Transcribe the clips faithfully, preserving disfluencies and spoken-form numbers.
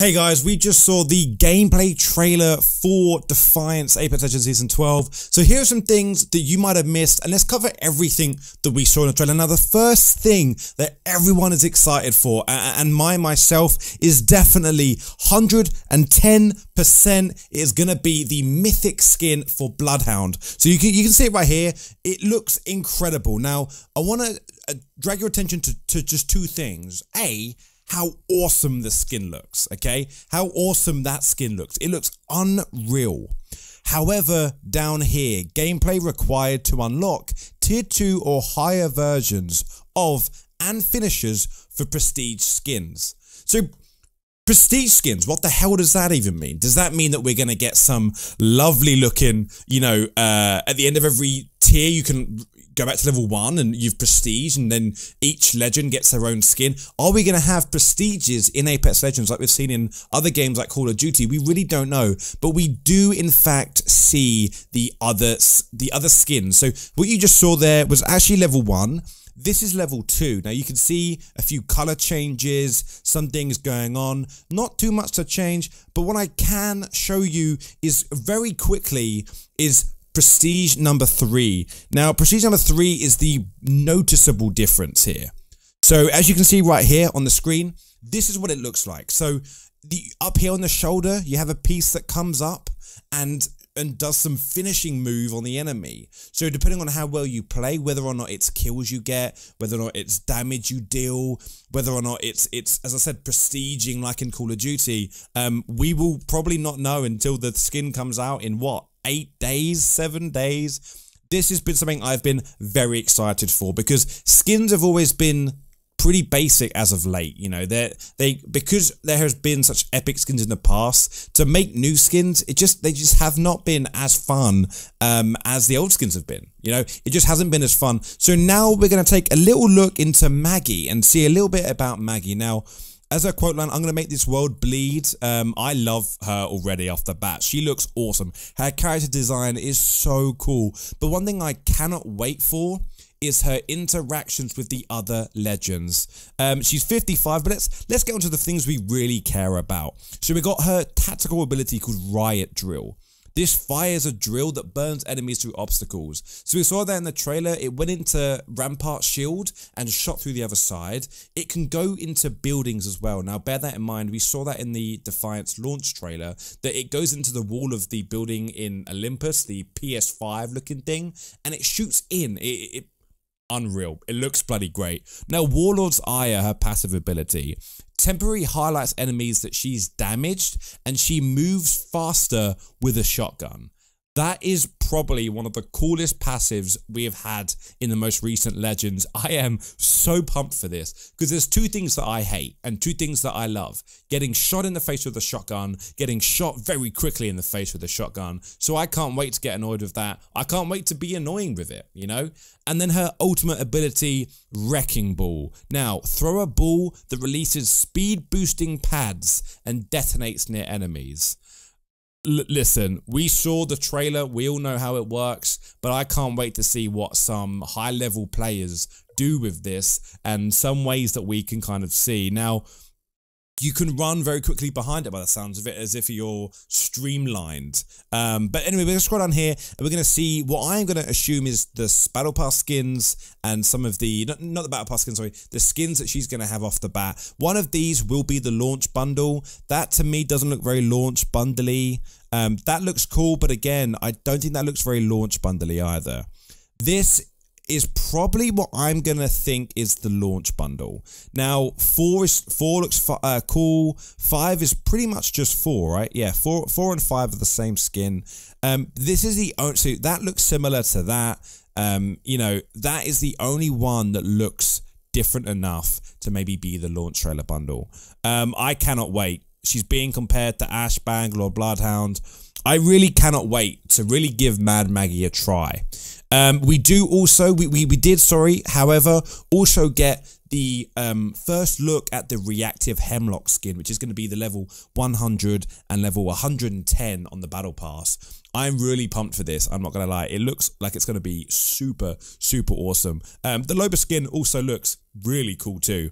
Hey guys, we just saw the gameplay trailer for Defiance Apex Legends Season twelve. So here are some things that you might have missed, and let's cover everything that we saw in the trailer. Now the first thing that everyone is excited for, and my myself, is definitely one hundred ten percent it is going to be the mythic skin for Bloodhound. So you can, you can see it right here. It looks incredible. Now I want to drag your attention to, to just two things. A, how awesome the skin looks, okay? How awesome that skin looks. It looks unreal. However, down here, gameplay required to unlock tier two or higher versions of and finishers for prestige skins. So, prestige skins, what the hell does that even mean? Does that mean that we're going to get some lovely looking, you know, uh, at the end of every tier you can go back to level one and you've prestige, and then each legend gets their own skin? Are we going to have prestiges in Apex Legends like we've seen in other games like Call of Duty? We really don't know, but we do in fact see the other the other skins. So what you just saw there was actually level one. This is level two. Now you can see a few color changes, some things going on, not too much to change, but what I can show you is very quickly is prestige number three. Now prestige number three is the noticeable difference here. So as you can see right here on the screen, this is what it looks like. So the up here on the shoulder, you have a piece that comes up and and does some finishing move on the enemy. So depending on how well you play, whether or not it's kills you get, whether or not it's damage you deal, whether or not it's, it's as I said, prestiging like in Call of Duty, um, we will probably not know until the skin comes out in what, eight days, seven days. This has been something I've been very excited for, because skins have always been pretty basic as of late. You know, they they because there has been such epic skins in the past, to make new skins, it just they just have not been as fun um, as the old skins have been. You know, it just hasn't been as fun. So now we're going to take a little look into Maggie and see a little bit about Maggie. Now, as a quote line, I'm going to make this world bleed. Um, I love her already off the bat. She looks awesome. Her character design is so cool. But one thing I cannot wait for is her interactions with the other legends. Um, she's fifty-five, but let's let's get onto the things we really care about. So we got her tactical ability called Riot Drill. This fires a drill that burns enemies through obstacles. So we saw that in the trailer. It went into Rampart shield and shot through the other side. It can go into buildings as well. Now bear that in mind. We saw that in the Defiance launch trailer, that it goes into the wall of the building in Olympus, the P S five looking thing, and it shoots in. It, it Unreal. It looks bloody great. Now, Warlord's Eye, her passive ability, temporarily highlights enemies that she's damaged, and she moves faster with a shotgun. That is probably one of the coolest passives we have had in the most recent Legends. I am so pumped for this, because there's two things that I hate and two things that I love. Getting shot in the face with a shotgun, getting shot very quickly in the face with a shotgun. So I can't wait to get annoyed with that. I can't wait to be annoying with it, you know? And then her ultimate ability, Wrecking Ball. Now, throw a ball that releases speed boosting pads and detonates near enemies. L listen, we saw the trailer, we all know how it works, but I can't wait to see what some high level players do with this and some ways that we can kind of see. Now, you can run very quickly behind it by the sounds of it, as if you're streamlined. Um, but anyway, we're going to scroll down here and we're going to see what I'm going to assume is the Battle Pass skins and some of the, not, not the Battle Pass skins, sorry, the skins that she's going to have off the bat. One of these will be the launch bundle. That to me doesn't look very launch bundly. Um, that looks cool, but again, I don't think that looks very launch bundly either. This is probably what I'm going to think is the launch bundle. Now, four is four looks uh, cool. Five is pretty much just four, right? Yeah, four four and five are the same skin. Um, this is the only, so that looks similar to that. Um, you know, that is the only one that looks different enough to maybe be the launch trailer bundle. Um, I cannot wait. She's being compared to Ash, Bangalore, Bloodhound. I really cannot wait to really give Mad Maggie a try. Um, we do also, we, we, we did, sorry, however, also get the um, first look at the reactive Hemlock skin, which is going to be the level one hundred and level one hundred ten on the Battle Pass. I'm really pumped for this, I'm not going to lie. It looks like it's going to be super, super awesome. Um, the Loba skin also looks really cool too.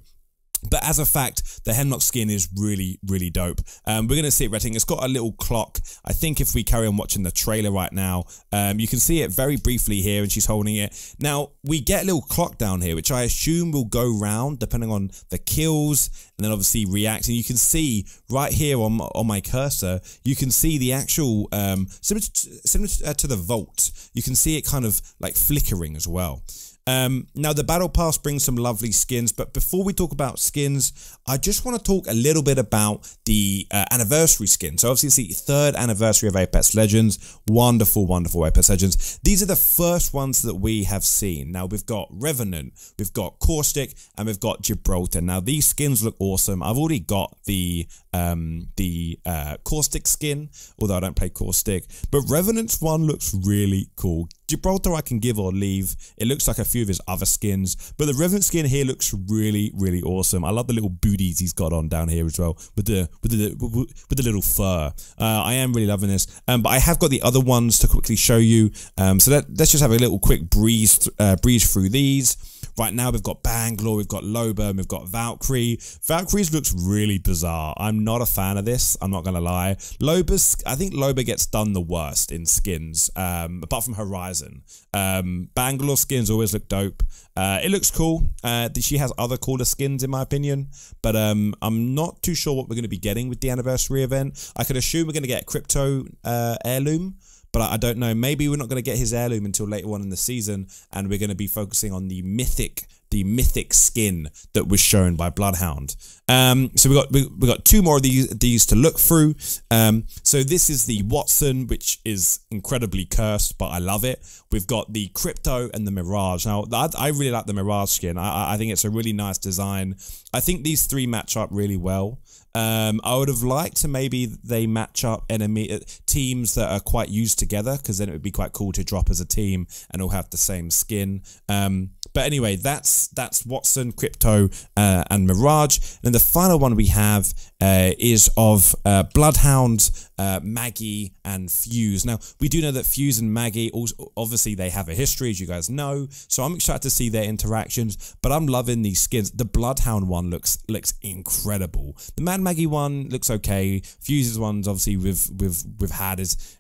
But as a fact, the Hemlock skin is really, really dope. Um, we're going to see it redding. It's got a little clock. I think if we carry on watching the trailer right now, um, you can see it very briefly here, and she's holding it. Now, we get a little clock down here, which I assume will go round depending on the kills, and then obviously react. And you can see right here on, on my cursor, you can see the actual, um, similar to, similar to, uh, to the vault, you can see it kind of like flickering as well. Um, now, the Battle Pass brings some lovely skins, but before we talk about skins, I just want to talk a little bit about the uh, anniversary skin. So obviously, it's the third anniversary of Apex Legends. Wonderful, wonderful Apex Legends. These are the first ones that we have seen. Now, we've got Revenant, we've got Caustic, and we've got Gibraltar. Now, these skins look awesome. I've already got the um, the uh, Caustic skin, although I don't play Caustic. But Revenant's one looks really cool. Gibraltar I can give or leave. It looks like a few of his other skins, but the Revenant skin here looks really, really awesome. I love the little booties he's got on down here as well, with the with the with the little fur. Uh, I am really loving this, um, but I have got the other ones to quickly show you. Um, so that, let's just have a little quick breeze th uh, breeze through these. Right now we've got Bangalore, we've got Loba, and we've got Valkyrie. Valkyrie's looks really bizarre. I'm not a fan of this, I'm not going to lie. Loba's, I think Loba gets done the worst in skins, um, apart from Horizon. Um, Bangalore skins always look dope. Uh, it looks cool. Uh, she has other cooler skins in my opinion, but um, I'm not too sure what we're going to be getting with the anniversary event. I could assume we're going to get Crypto uh, heirloom. But I don't know, maybe we're not going to get his heirloom until later on in the season, and we're going to be focusing on the mythic, the mythic skin that was shown by Bloodhound. Um, so we got we, we got two more of these these to look through. Um, so this is the Wattson, which is incredibly cursed, but I love it. We've got the Crypto and the Mirage. Now I, I really like the Mirage skin. I, I think it's a really nice design. I think these three match up really well. Um, I would have liked to maybe they match up enemy teams that are quite used together, because then it would be quite cool to drop as a team and all have the same skin. Um, but anyway, that's that's Wattson, Crypto, uh, and Mirage. And then the final one we have uh, is of uh, Bloodhound, uh, Maggie, and Fuse. Now we do know that Fuse and Maggie also, obviously they have a history, as you guys know. So I'm excited to see their interactions. But I'm loving these skins. The Bloodhound one looks looks incredible. The Mad Maggie one looks okay. Fuse's ones obviously we've we've we've had is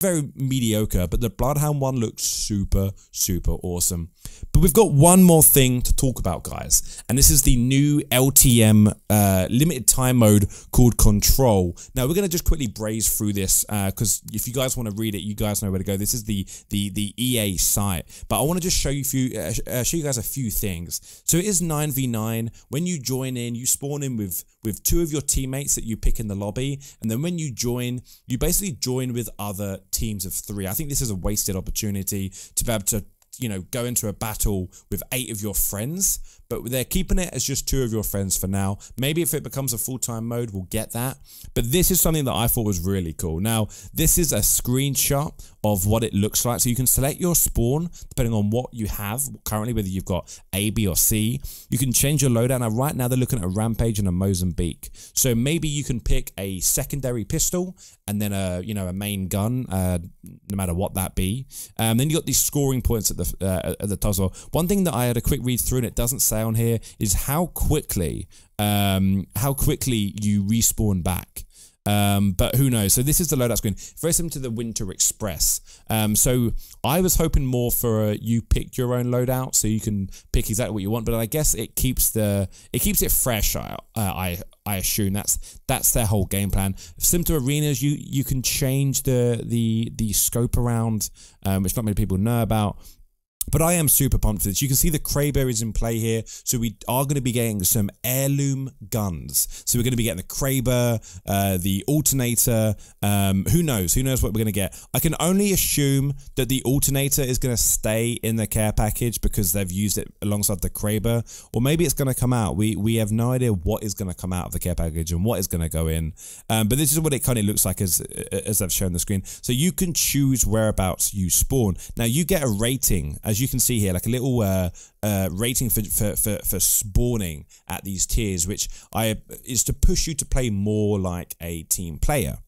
very mediocre, but the Bloodhound one looks super, super awesome. But we've got one more thing to talk about, guys, and this is the new L T M uh, limited time mode called Control. Now we're going to just quickly braze through this, because uh, if you guys want to read it, you guys know where to go. This is the the the E A site, but I want to just show you few uh, uh, show you guys a few things. So it is nine v nine. When you join in, you spawn in with with two of your teammates that you pick in the lobby, and then when you join, you basically join with other teams of three. I think this is a wasted opportunity to be able to, you know, go into a battle with eight of your friends, but they're keeping it as just two of your friends for now. Maybe if it becomes a full-time mode, we'll get that. But this is something that I thought was really cool. Now, this is a screenshot of what it looks like. So you can select your spawn depending on what you have currently, whether you've got A, B, or C. You can change your loadout. Now, right now, they're looking at a Rampage and a Mozambique. So maybe you can pick a secondary pistol and then a, you know, a main gun, uh, no matter what that be. Um, then you got these scoring points at the uh, at the top as well. One thing that I had a quick read through, and it doesn't say on here, is how quickly um, how quickly you respawn back. Um, but who knows? So this is the loadout screen. Very similar to the Winter Express. Um, so I was hoping more for a, you pick your own loadout, so you can pick exactly what you want. But I guess it keeps the it keeps it fresh. I uh, I I assume that's that's their whole game plan. Similar to arenas, you you can change the the the scope around, um, which not many people know about. But I am super pumped for this. You can see the Kraber is in play here. So we are going to be getting some heirloom guns. So we're going to be getting the Kraber, uh, the Alternator. Um, who knows? Who knows what we're going to get? I can only assume that the Alternator is going to stay in the care package because they've used it alongside the Kraber. Or maybe it's going to come out. We we have no idea what is going to come out of the care package and what is going to go in. Um, but this is what it kind of looks like as, as I've shown the screen. So you can choose whereabouts you spawn. Now you get a rating, as you can see here, like a little uh, uh, rating for, for, for, for spawning at these tiers, which I is to push you to play more like a team player.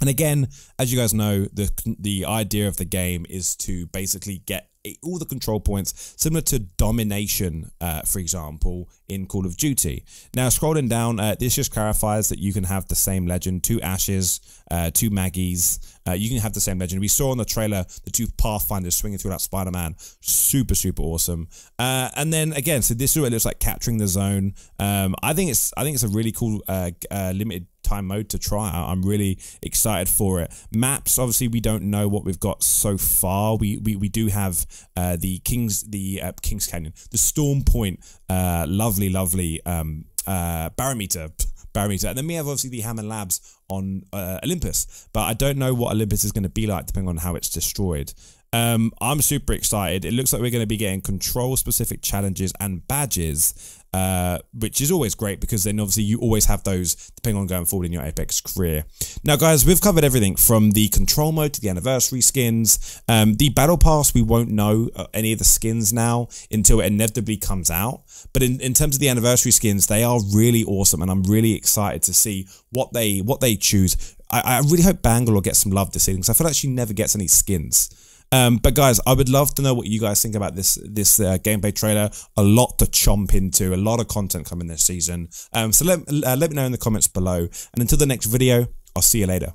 And again, as you guys know, the the idea of the game is to basically get all the control points, similar to domination, uh, for example, in Call of Duty. Now, scrolling down, uh, this just clarifies that you can have the same legend, two Ashes, uh, two Maggies. Uh, you can have the same legend. We saw on the trailer the two Pathfinders swinging through that Spider-Man. Super, super awesome. Uh, and then again, so this is what it looks like, capturing the zone. Um, I think it's I think it's a really cool uh, uh, limited time mode to try out. I'm really excited for it. Maps, obviously we don't know what we've got so far. We we, we do have uh, the Kings the uh, Kings Canyon, the Storm Point, uh, lovely lovely um, uh, barometer barometer, and then we have obviously the Hammond Labs on uh, Olympus. But I don't know what Olympus is going to be like depending on how it's destroyed. Um, I'm super excited. It looks like we're going to be getting control specific challenges and badges. Uh, which is always great, because then obviously you always have those depending on going forward in your Apex career. Now guys, we've covered everything from the control mode to the anniversary skins. Um, the battle pass, we won't know any of the skins now until it inevitably comes out. But in, in terms of the anniversary skins, they are really awesome, and I'm really excited to see what they what they choose. I, I really hope Bangalore gets some love this season, because I feel like she never gets any skins. Um, but guys, I would love to know what you guys think about this this uh, gameplay trailer. A lot to chomp into, a lot of content coming this season. Um, so let, uh, let me know in the comments below. And until the next video, I'll see you later.